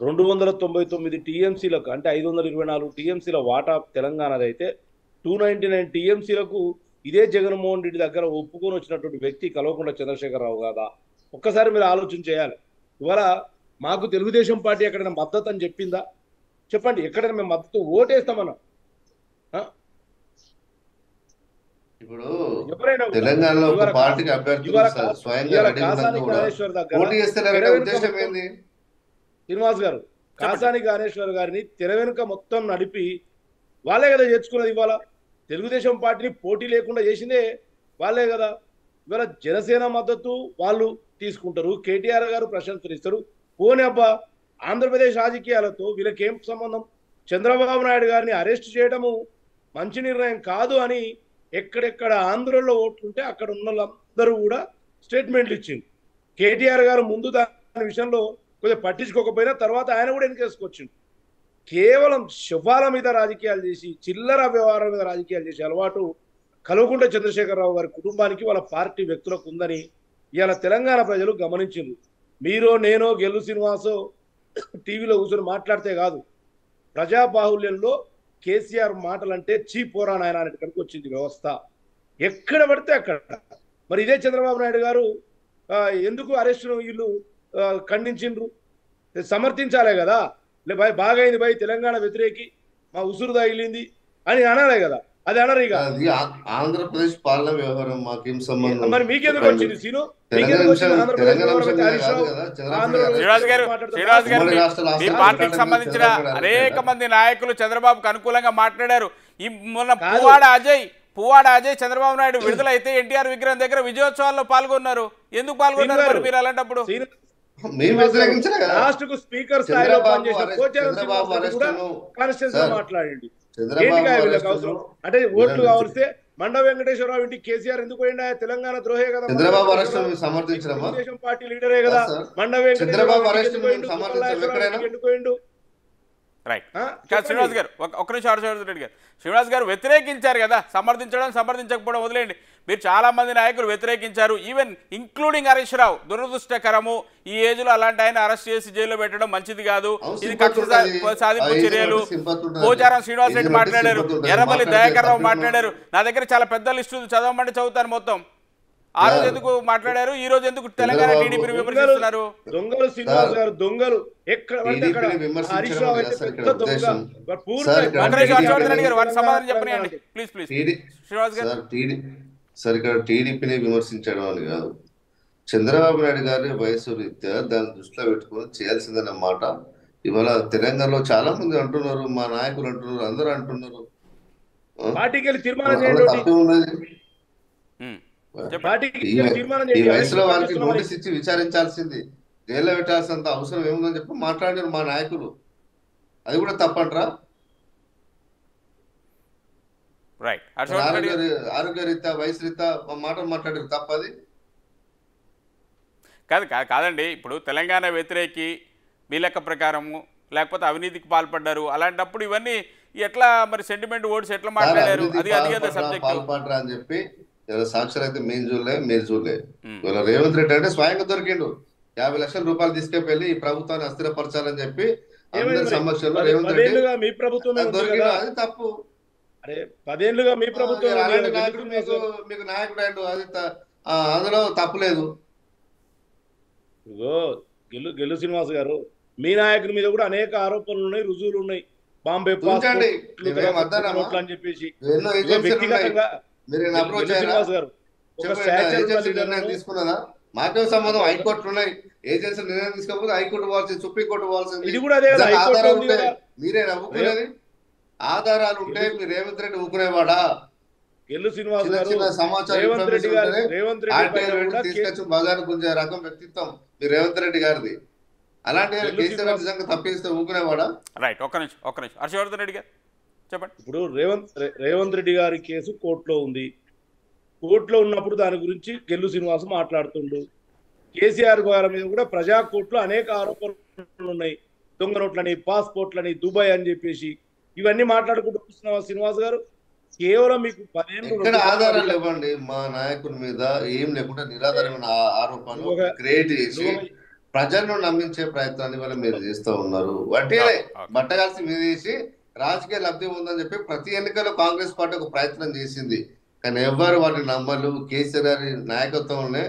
రెండు వందల తొంభై తొమ్మిది టీఎంసీలకు అంటే ఐదు వందల ఇరవై నాలుగు టీఎంసీల వాటా తెలంగాణది అయితే టూ నైన్టీ నైన్ టీఎంసీలకు ఇదే జగన్మోహన్ రెడ్డి దగ్గర ఒప్పుకొని వచ్చినటువంటి వ్యక్తి కల్వకుంట్ల చంద్రశేఖరరావు కదా, ఒక్కసారి మీరు ఆలోచన చేయాలి। ఇవాళ మాకు తెలుగుదేశం పార్టీ ఎక్కడైనా మద్దతు అని చెప్పిందా చెప్పండి? ఎక్కడైనా మేము మద్దతు ఓటేస్తామన్నా ఇప్పుడు తెలంగాణలో ఒక పార్టీకి అభ్యర్థులు స్వయంగా శ్రీనివాస్ గారు కాసాని గణేశ్వర్ గారిని తెర వెనుక మొత్తం నడిపి వాళ్ళే కదా చేర్చుకున్నది, ఇవాళ తెలుగుదేశం పార్టీని పోటీ లేకుండా చేసిందే వాళ్ళే కదా, ఇవాళ జనసేన మద్దతు వాళ్ళు తీసుకుంటారు, కేటీఆర్ గారు ప్రశంసనిస్తారు, పోనీ అబ్బా ఆంధ్రప్రదేశ్ రాజకీయాలతో వీళ్ళకేం సంబంధం, చంద్రబాబు నాయుడు గారిని అరెస్ట్ చేయడము మంచి నిర్ణయం కాదు అని ఎక్కడెక్కడ ఆంధ్రలో ఓట్లుంటే అక్కడ ఉన్న వాళ్ళందరూ కూడా స్టేట్మెంట్లు ఇచ్చింది, కేటీఆర్ గారు ముందు దాని విషయంలో కొంచెం పట్టించుకోకపోయినా తర్వాత ఆయన కూడా ఎన్నికేసుకొచ్చింది। కేవలం శవాల మీద రాజకీయాలు చేసి చిల్లర వ్యవహారం మీద రాజకీయాలు చేసే అలవాటు కల్వకుంట్ల చంద్రశేఖరరావు గారి కుటుంబానికి వాళ్ళ పార్టీ వ్యక్తులకు ఉందని ఇవాళ తెలంగాణ ప్రజలు గమనించింది। మీరో నేనో గెల్లు శ్రీనివాసో టీవీలో కూర్చొని మాట్లాడితే కాదు, ప్రజాబాహుల్యంలో కేసీఆర్ మాటలంటే చీ పోరా నాయనా అనే కనుక వచ్చింది వ్యవస్థ ఎక్కడ పడితే అక్కడ। మరి ఇదే చంద్రబాబు నాయుడు గారు ఎందుకు అరెస్ట్ వీళ్ళు ఖండించిండ్రు సమర్థించాలే కదా, లే బాయ్ బాగైంది బాయ్ తెలంగాణ వ్యతిరేకి మా ఉసురు తగిలింది అని అనాలే కదా, అది అనరు ఇక। ఆంధ్రప్రదేశ్ పాలన వ్యవహారం మాకేం సంబంధం, మరి మీకెందుకు వచ్చింది సీను? అనేక మంది నాయకులు చంద్రబాబుకు అనుకూలంగా మాట్లాడారు। ఈ మొన్న పువ్వాడ అజయ్ పువ్వాడ అజయ్ చంద్రబాబు నాయుడు విడుదలైతే ఎన్టీఆర్ విగ్రహం దగ్గర విజయోత్సవాల్లో పాల్గొన్నారు, ఎందుకు పాల్గొన్నారు మీరు అలాంటప్పుడు? అంటే ఓట్లు కావలిస్తే మండ వెంకటేశ్వరరావు ఇంటికి కేసీఆర్ ఎందుకు పోయిండా? తెలంగాణ ద్రోహే కదా, చంద్రబాబు అరెస్ట్ సమర్థించడమా? తెలుగుదేశం పార్టీ లీడరే కదా మండ వెంకటేశ్వరరావు ఎందుకు పోయిండు? రైట్ శ్రీనివాస్ గారు ఒక్క నిమిషం ఆర్జన్ రెడ్డి గారు, శ్రీనివాస్ గారు వ్యతిరేకించారు కదా, సమర్థించడం సమర్థించకపోవడం వదిలేండి, మీరు చాలా మంది నాయకులు వ్యతిరేకించారు, ఈవెన్ ఇంక్లూడింగ్ హరీష్ రావు దురదృష్టకరము, ఈ ఏజ్ లో అలాంటి ఆయన అరెస్ట్ చేసి జైల్లో పెట్టడం మంచిది కాదు, ఇది కక్ష సాధింపు చర్యలు। పోచారం శ్రీనివాస్ రెడ్డి మాట్లాడారు, ఎర్రబల్లి దయాకర్ రావు మాట్లాడారు, నా దగ్గర చాలా పెద్ద లిస్టు చదవమంటే చదువుతాను మొత్తం। ఆ రోజు ఎందుకు మాట్లాడారు, ఈ రోజు ఎందుకు తెలంగాణ టీడీపీ విమర్శిస్తున్నారు? దొంగలు శ్రీనివాస్ గారు దొంగలు ఎక్కడ సమాధానం చెప్పండి ప్లీజ్ ప్లీజ్ శ్రీనివాస్ గారు। సరిగ్గా టీడీపీని విమర్శించడం అని కాదు, చంద్రబాబు నాయుడు గారి వయసు రీత్యా దాన్ని దృష్టిలో పెట్టుకుని చేయాల్సిందన్నమాట। ఇవాళ తెలంగాణలో చాలా మంది అంటున్నారు, మా నాయకులు అంటున్నారు, అందరూ అంటున్నారు ఈ వయసులో వారికి నోటీస్ ఇచ్చి విచారించాల్సింది, జైల్లో పెట్టాల్సినంత అవసరం ఏముందని చెప్పి మాట్లాడారు మా నాయకులు, అది కూడా తప్పంటరా? ఆరోగ్య రీత వయసు రీత మాటలు మాట్లాడారు తప్పది కాదు కాదండి। ఇప్పుడు తెలంగాణ వ్యతిరేకి మీ లెక్క ప్రకారము లేకపోతే అవినీతికి పాల్పడ్డారు, అలాంటప్పుడు ఇవన్నీ ఎట్లా మరి సెంటిమెంట్ ఓట్స్ ఎట్లా మాట్లాడారు? అది అది సబ్జెక్ట్ పాల్పడ్డారు అని చెప్పి సాక్షులు అయితే మేము చూడలే మీరు చూడలే। ఇవాళ రేవంత్ రెడ్డి అంటే స్వయంగా దొరికిండు, యాభై లక్షల రూపాయలు తీసుకెళ్లి ఈ ప్రభుత్వాన్ని అస్థిరపరచాలని చెప్పి సమస్యలో రేవంత్ రెడ్డి దొరికిండు, అది తప్పు। పదేళ్లుగా మీ ప్రభుత్వం మీకు నాయకుడు, అది అందులో తప్పులేదు। గెలు గెలు శ్రీనివాస్ గారు మీ నాయకుడి మీద కూడా అనేక ఆరోపణలు ఉన్నాయి, రుజువులు ఉన్నాయి, బాంబే పాస్పోర్ట్ అని చెప్పేసి వ్యక్తిగతంగా తీసుకున్నదా? మాకే సంబంధం, హైకోర్టు ఉన్నాయి, ఏజెన్సీ నిర్ణయం తీసుకోకపోతే హైకోర్టు పోవాల్సింది, సుప్రీంకోర్టు పోవాల్సింది, మీరే నవ్వుకునేది ఆధారాలు ఉంటే మీరు రేవంత్ రెడ్డి ఊకునేవాడా? గెల్లు శ్రీనివాస్ తీసుకొచ్చి బజారు గుంజే రకం వ్యక్తిత్వం మీరు రేవంత్ రెడ్డి గారిది, అలాంటి తప్పిస్తే ఊకునేవాడా? రైట్ ఒక్క నిమిషం ఒక్క నిమిషం హర్షవర్ధన్ రెడ్డి గారు చెప్పండి। ఇప్పుడు రేవంత్ రేవంత్ రెడ్డి గారి కేసు కోర్టులో ఉంది, కోర్టులో ఉన్నప్పుడు దాని గురించి గెల్లు శ్రీనివాస్ మాట్లాడుతుండు, కేసీఆర్ గారి మీద కూడా ప్రజా కోర్టులో అనేక ఆరోపణలు ఉన్నాయి, దొంగ నోట్లని పాస్పోర్ట్లని దుబాయ్ అని చెప్పేసి ఇవన్నీ మాట్లాడుకుంటూ కూర్చున్నావా శ్రీనివాస్ గారు? కేవలం మీకు పదేళ్ళు ఆధారాలు ఇవ్వండి, మా నాయకుడి మీద ఏం లేకుండా నిరాధారమైన ఆరోపణలు క్రియేట్ చేసి ప్రజలను నమ్మించే ప్రయత్నాన్ని వల్ల మీరు చేస్తూ ఉన్నారు, అంటే బట్టగాల్సి మీద చేసి రాజకీయ లబ్ధి ఉందని చెప్పి ప్రతి ఎన్నికలో కాంగ్రెస్ పార్టీ ఒక ప్రయత్నం చేసింది, కానీ ఎవ్వరు వాటి నమ్మలు కేసీఆర్ నాయకత్వంలోనే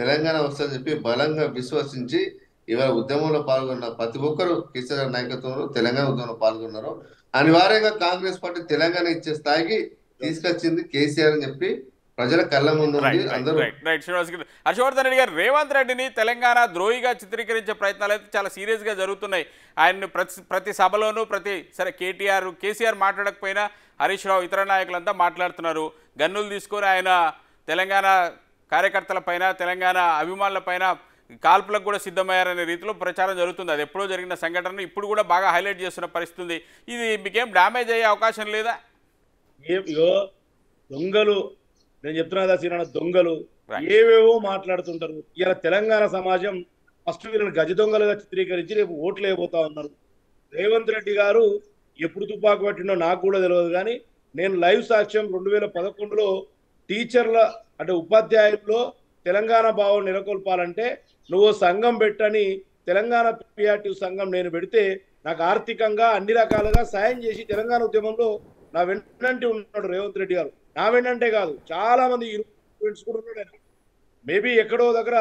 తెలంగాణ వస్తుందని చెప్పి బలంగా విశ్వసించి ఇవాళ ఉద్యమంలో పాల్గొన్న ప్రతి ఒక్కరు కేసీఆర్ నాయకత్వంలో తెలంగాణ ఉద్యమంలో పాల్గొన్నారు। అనివార్యంగా కాంగ్రెస్ పార్టీ తెలంగాణ ఇచ్చే స్థాయికి తీసుకొచ్చింది కేసీఆర్ అని చెప్పి ప్రజల కళ్ళ ముందు హర్షవర్ధన్ రెడ్డి గారు రేవంత్ రెడ్డిని తెలంగాణ ద్రోహిగా చిత్రీకరించే ప్రయత్నాలు అయితే చాలా సీరియస్ గా జరుగుతున్నాయి, ఆయన్ని ప్రతి ప్రతి సభలోనూ ప్రతి సరే కేటీఆర్ కేసీఆర్ మాట్లాడకపోయినా హరీష్ రావు ఇతర నాయకులంతా మాట్లాడుతున్నారు, గన్నులు తీసుకొని ఆయన తెలంగాణ కార్యకర్తల పైన తెలంగాణ అభిమానుల పైన కాల్పులకు కూడా సిద్ధమయ్యారనే రీతిలో ప్రచారం జరుగుతుంది, అది ఎప్పుడో జరిగిన సంఘటనను ఇప్పుడు కూడా బాగా హైలైట్ చేస్తున్న పరిస్థితి, ఇది మీకేం డ్యామేజ్ అయ్యే అవకాశం లేదా? దొంగలు నేను చెప్తున్నా సీనా, దొంగలు ఏవేవో మాట్లాడుతుంటారు, ఇలా తెలంగాణ సమాజం ఫస్ట్ వీళ్ళని గజ దొంగలుగా చిత్రీకరించి రేపు ఓట్లు అయిపోతా ఉన్నారు। రేవంత్ రెడ్డి గారు ఎప్పుడు తుపాకు పట్టిండో నాకు కూడా తెలియదు, కానీ నేను లైవ్ సాక్ష్యం రెండు వేల పదకొండులో టీచర్ల అంటే ఉపాధ్యాయుల్లో తెలంగాణ భావం నెలకొల్పాలంటే నువ్వు సంఘం పెట్టని తెలంగాణ పీఆర్టీ సంఘం నేను పెడితే నాకు ఆర్థికంగా అన్ని రకాలుగా సహాయం చేసి తెలంగాణ ఉద్యమంలో నా వెన్నంటి ఉన్నాడు రేవంత్ రెడ్డి గారు. నా వెన్నంటే కాదు, చాలా మంది ఇన్ఫ్లుయెన్స్ కూడా ఉన్నాడు. మేబీ ఎక్కడో దగ్గర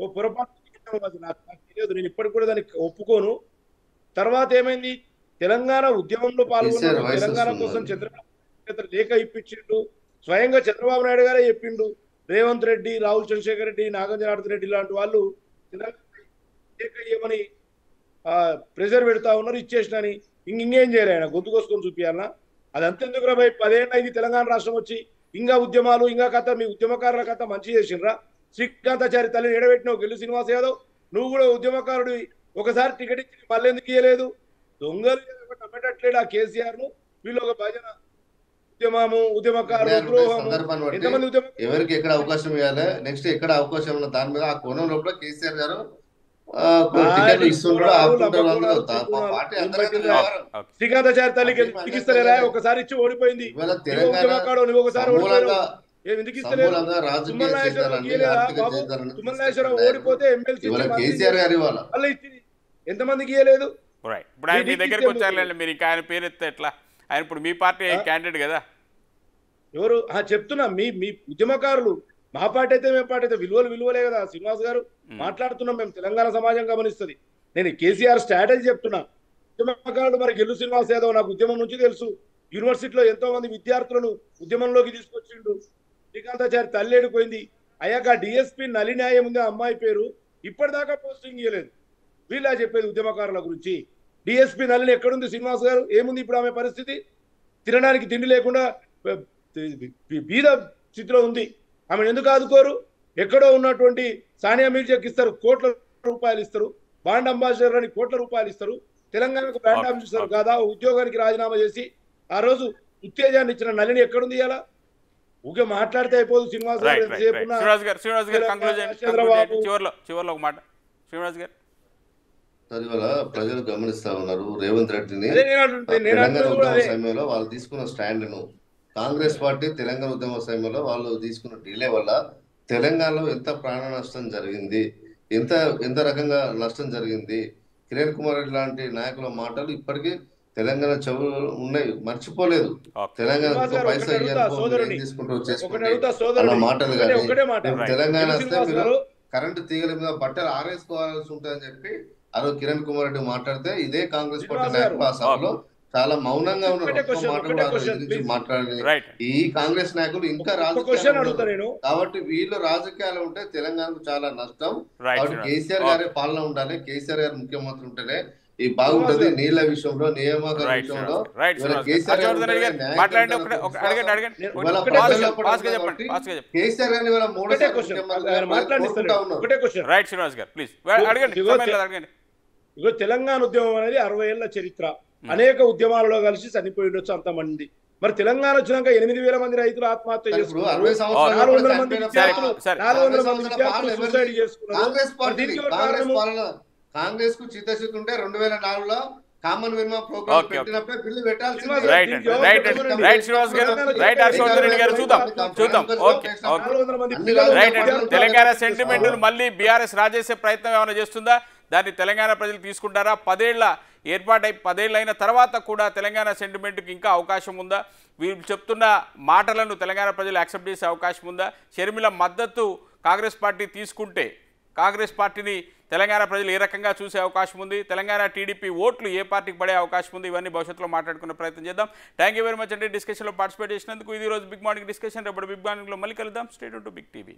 ఓ పొరపాటు నాకు తెలియదు, నేను ఇప్పటికి కూడా దాన్ని ఒప్పుకోను. తర్వాత ఏమైంది, తెలంగాణ ఉద్యమంలో పాల్గొన్నాడు, తెలంగాణ కోసం చంద్రబాబు లేఖ ఇప్పించిండు, స్వయంగా చంద్రబాబు నాయుడు గారే చెప్పిండు. రేవంత్ రెడ్డి, రాహుల్ చంద్రశేఖర్ రెడ్డి, నాగంజనార్థన్ రెడ్డి లాంటి వాళ్ళు లేఖ ఇవ్వమని ప్రెజర్ పెడతా ఉన్నారు, ఇచ్చేసినని. ఇంక ఇంకేం చేయలే ఆయన, గొంతుకొసుకొని చూపించాలన్నా. అది అంతెందుకురా భయ్, పదేళ్ళ ఇది తెలంగాణ రాష్ట్రం వచ్చి ఇంకా ఉద్యమాలు ఇంకా కథ, మీ ఉద్యమకారుల కథ మంచి చేసినరా. శ్రీకాంతాచారి తల్లిని ఎడబెట్టినావు, గెల్లు శ్రీనివాస్ యాదవ్, నువ్వు కూడా ఉద్యమకారుడు, ఒకసారి టికెట్ ఇచ్చి మళ్ళీ ఎందుకు ఇయ్యలేదు. దొంగలు నమ్మేటట్లేడు ఆ కేసీఆర్ ను. వీళ్ళు ఒక భజన ఉద్యమము, ఉద్యమకారులు, ద్రోహము, ఎంతమంది ఉద్యమ ఎవరికి ఎక్కడ అవకాశం ఇవ్వాలి, నెక్స్ట్ ఎక్కడ అవకాశం ఉన్న దాని మీద ఆ కోణం లోపల కేసీఆర్ గారు శ్రీకాంతాచారి తల్లికి ఇస్తలేరా, ఒకసారి ఇచ్చి ఓడిపోయింది. తుమ్మలనాగేశ్వరరావు ఓడిపోతే ఎమ్మెల్సీ మళ్ళీ ఇచ్చింది, ఎంతమందికి ఇయ్యలేదు. ఇప్పుడు ఆయన మీ దగ్గరకు వచ్చారులేండి, మీరు ఇంకా ఆయన పేరు ఎత్తే ఎట్లా, ఆయన ఇప్పుడు మీ పార్టీ క్యాండిడేట్ కదా. ఎవరు చెప్తున్నా, మీ మీ ఉద్యమకారులు, మా పార్టీ అయితే మేము పార్టీ అయితే విలువలు విలువలే కదా శ్రీనివాస్ గారు. మాట్లాడుతున్నాం మేము, తెలంగాణ సమాజం గమనిస్తుంది. నేను కేసీఆర్ స్ట్రాటజీ చెప్తున్నా, ఉద్యమకారుడు మరి గెల్లు శ్రీనివాస్ యాదవ్ నాకు ఉద్యమం నుంచి తెలుసు, యూనివర్సిటీలో ఎంతో మంది విద్యార్థులను ఉద్యమంలోకి తీసుకొచ్చిండు. శ్రీకాంతాచారి తల్లేడిపోయింది, అయ్యాక డిఎస్పీ నలిన్యాయం ఉంది అమ్మాయి పేరు, ఇప్పటిదాకా పోస్టింగ్ ఇవ్వలేదు. వీళ్ళ చెప్పేది ఉద్యమకారుల గురించి. డిఎస్పీ నలిని ఎక్కడుంది శ్రీనివాస్ గారు, ఏముంది ఇప్పుడు ఆమె పరిస్థితి? తినడానికి తిండి లేకుండా బీద స్థితిలో ఉంది, ఆమెను ఎందుకు ఆదుకోరు? ఎక్కడో ఉన్నటువంటి సానియా మీర్జాకి ఇస్తారు, కోట్ల రూపాయలు ఇస్తారు, బాండ్ అంబాసిడర్ అని కోట్ల రూపాయలు ఇస్తారు, తెలంగాణకు బాండ్ అంబాసిడర్ కాదా, ఉద్యోగానికి రాజీనామా చేసి ఆ రోజు ఉత్తేజాన్ని ఇచ్చిన నలిని ఎక్కడుంది ఇలా? ఊకే మాట్లాడితే అయిపోదు శ్రీనివాస్ గారు. చంద్రబాబు చివరిలో ఒక మాట శ్రీనివాస్ గారు, ప్రజలు గమనిస్తా ఉన్నారు రేవంత్ రెడ్డిని. తెలంగాణ ఉద్యమ సమయంలో వాళ్ళు తీసుకున్న స్టాండ్ను, కాంగ్రెస్ పార్టీ తెలంగాణ ఉద్యమ సమయంలో వాళ్ళు తీసుకున్న డిలే వల్ల తెలంగాణలో ఎంత ప్రాణ నష్టం జరిగింది, ఎంత ఎంత రకంగా నష్టం జరిగింది. కిరణ్ కుమార్ రెడ్డి లాంటి నాయకుల మాటలు ఇప్పటికీ తెలంగాణ చెవులు ఉన్నాయి, మర్చిపోలేదు. తెలంగాణ పైసా తీసుకుంటూ చేసుకుంటే మాటలు కానీ, తెలంగాణ వస్తే మీరు కరెంటు తీగల మీద బట్టలు ఆరేసుకోవాల్సి ఉంటుందని చెప్పి ఆ రోజు కిరణ్ కుమార్ రెడ్డి మాట్లాడితే ఇదే కాంగ్రెస్ పార్టీ నాయకులు ఆ సభలో చాలా మౌనంగా ఉన్నారు, మాట్లాడి ఈ కాంగ్రెస్ నాయకులు ఇంకా రాజకీయాలు కాబట్టి వీళ్ళు రాజకీయాలు ఉంటే తెలంగాణకు చాలా నష్టం. కాబట్టి కేసీఆర్ గారి పాలన ఉండాలి, కేసీఆర్ గారు ముఖ్యమంత్రి ఉంటేనే ఈ బాగుంటది. నీళ్ల విషయంలో, నియామకాల విషయంలో కేసీఆర్ గారు. ఇగో తెలంగాణ ఉద్యమం అనేది అరవై ఏళ్ల చరిత్ర, అనేక ఉద్యమాలలో కలిసి చనిపోయి ఉండొచ్చు అంతమంది. మరి తెలంగాణ వచ్చినాక ఎనిమిది వేల మంది రైతులు ఆత్మహత్య చేసుకున్నారు. కాంగ్రెస్ కు చిత్తశుద్ధి ఉంటే రెండు వేల నాలుగులో కామన్ వెల్మ ప్రోగ్రామ్ పెట్టినప్పుడు బిల్లు పెట్టాల్సింది. తెలంగాణ సెంటిమెంట్ మళ్ళీ బీఆర్ఎస్ రాజేసే ప్రయత్నం ఏమైనా చేస్తుందా, దాన్ని తెలంగాణ ప్రజలు తీసుకుంటారా? పదేళ్ల ఏర్పాటై పదేళ్ళైన తర్వాత కూడా తెలంగాణ సెంటిమెంట్కి ఇంకా అవకాశం ఉందా? వీళ్ళు చెప్తున్న మాటలను తెలంగాణ ప్రజలు యాక్సెప్ట్ చేసే అవకాశం ఉందా? షర్మిల మద్దతు కాంగ్రెస్ పార్టీ తీసుకుంటే కాంగ్రెస్ పార్టీని తెలంగాణ ప్రజలు ఏ రకంగా చూసే అవకాశం ఉంది? తెలంగాణ టీడీపీ ఓట్లు ఏ పార్టీకి పడే అవకాశం ఉంది? ఇవన్నీ భవిష్యత్తులో మాట్లాడుకునే ప్రయత్నం చేద్దాం. థ్యాంక్ యూ వెరీ మచ్ అండి డిస్కషన్లో పార్టిసిపేట్ చేసినందుకు. ఇది రోజు బిగ్ మార్నింగ్ డిస్కషన్, రేపు బిగ్ మార్నింగ్లో మళ్ళీ కలుద్దాం. State to big TV.